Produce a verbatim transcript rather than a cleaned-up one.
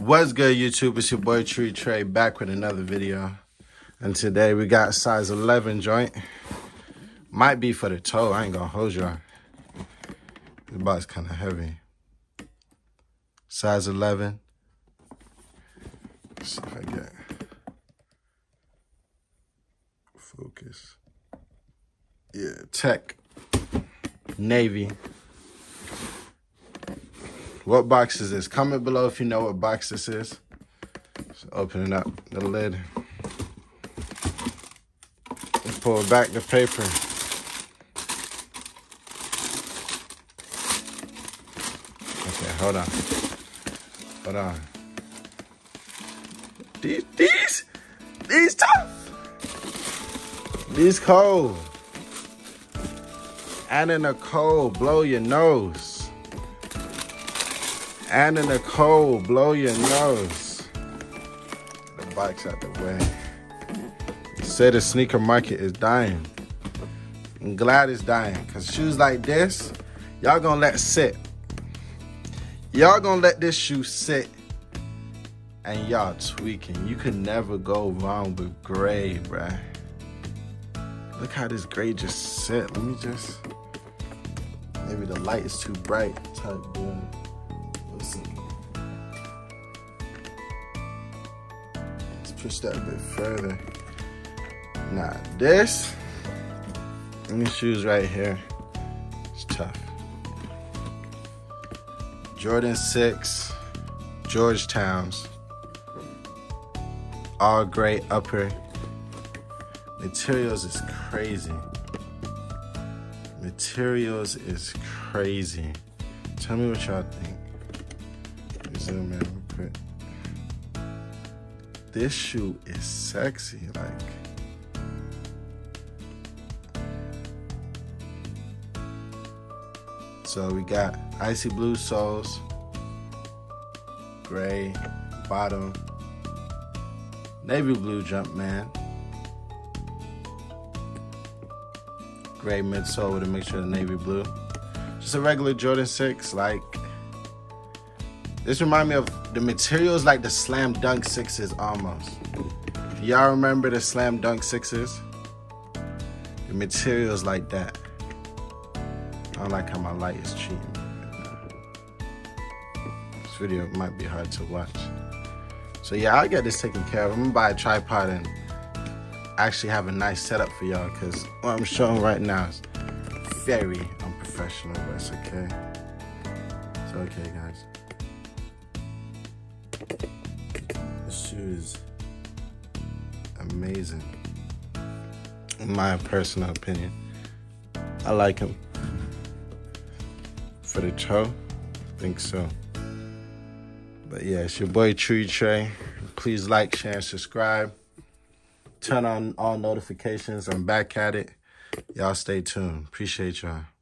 What's good, YouTube? It's your boy Tree Trey back with another video. And today we got size eleven joint. Might be for the toe. I ain't gonna hold y'all. This box kind of heavy. Size eleven. Let's see if I get focus. Yeah, tech. Navy. What box is this? Comment below if you know what box this is. So opening up the lid. And pull back the paper. Okay, hold on. Hold on. These, these, these tough. These cold. And in the cold, blow your nose. And in the cold, blow your nose. The box out the way. They say the sneaker market is dying. I'm glad it's dying, because shoes like this, y'all gonna let sit. Y'all gonna let this shoe sit, and y'all tweaking. You can never go wrong with gray, bruh. Look how this gray just sit. Let me just, maybe the light is too bright. Type boom. Let's push that a bit further. Now this, these shoes right here, it's tough. Jordan six, Georgetowns, all gray upper. Materials is crazy. Materials is crazy. Tell me what y'all think. Zoom in real quick. This shoe is sexy, like. So we got icy blue soles, gray bottom, navy blue jump man, gray midsole with a mixture of navy blue. Just a regular Jordan six, like. This reminds me of the materials like the Slam Dunk sixes almost. If y'all remember the Slam Dunk sixes? The materials like that. I don't like how my light is cheating. This video might be hard to watch. So yeah, I'll get this taken care of. I'm gonna buy a tripod and actually have a nice setup for y'all, because what I'm showing right now is very unprofessional, but it's okay. It's okay, guys. This shoe is amazing, in my personal opinion. I like him. For the toe, I think so. But yeah, it's your boy Tree Trey. Please like, share, and subscribe. Turn on all notifications. I'm back at it. Y'all stay tuned. Appreciate y'all.